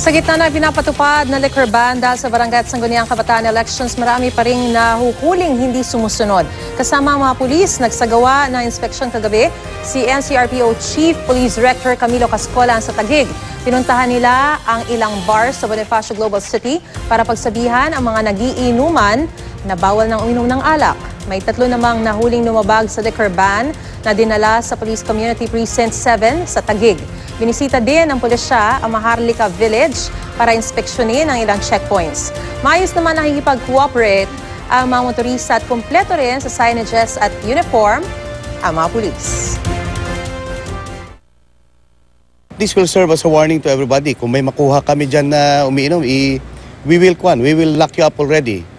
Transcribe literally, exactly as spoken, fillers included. Sa gitna ng pinapatupad na liquor ban dahil sa barangay at sangguniang kabataan elections, marami pa ring nahuhuling hindi sumusunod. Kasama ang mga pulis, nagsagawa na inspeksyon kagabi si N C R P O Chief Police Director Camilo Cascola sa Taguig. Pinuntahan nila ang ilang bars sa Bonifacio Global City para pagsabihan ang mga nagiinuman na bawal ng uminom ng alak. May tatlo namang nahuling lumabag sa liquor ban na dinala sa Police Community Precinct seven sa Taguig. Binisita din ng pulisya ang Maharlika Village para inspeksyonin ang ilang checkpoints. Maayos naman nakikipag-cooperate ang mga motorista at kompleto rin sa signages at uniform ang mga pulis. This will serve as a warning to everybody. Kung may makuha kami dyan na umiinom, we will, we will lock you up already.